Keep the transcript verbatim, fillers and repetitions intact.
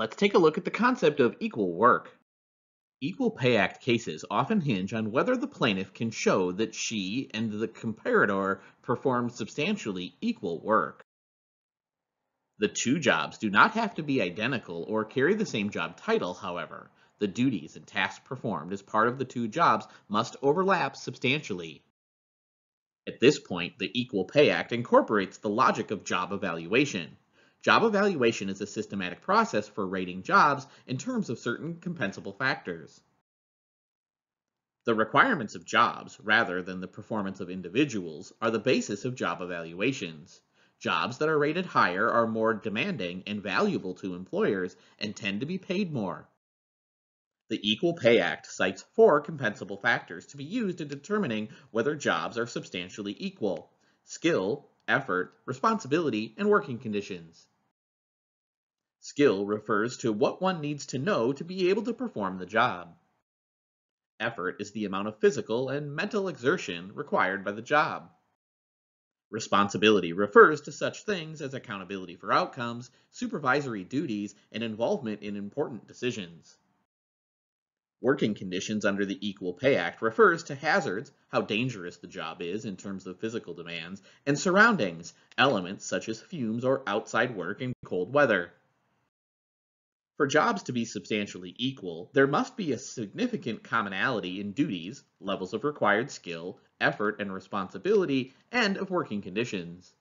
Let's take a look at the concept of equal work. Equal Pay Act cases often hinge on whether the plaintiff can show that she and the comparator performed substantially equal work. The two jobs do not have to be identical or carry the same job title, however. The duties and tasks performed as part of the two jobs must overlap substantially. At this point, the Equal Pay Act incorporates the logic of job evaluation. Job evaluation is a systematic process for rating jobs in terms of certain compensable factors. The requirements of jobs, rather than the performance of individuals, are the basis of job evaluations. Jobs that are rated higher are more demanding and valuable to employers and tend to be paid more. The Equal Pay Act cites four compensable factors to be used in determining whether jobs are substantially equal: skill, effort, responsibility, and working conditions. Skill refers to what one needs to know to be able to perform the job. Effort is the amount of physical and mental exertion required by the job. Responsibility refers to such things as accountability for outcomes, supervisory duties, and involvement in important decisions. Working conditions under the Equal Pay Act refers to hazards, how dangerous the job is in terms of physical demands, and surroundings, elements such as fumes or outside work in cold weather. For jobs to be substantially equal, there must be a significant commonality in duties, levels of required skill, effort and responsibility, and of working conditions.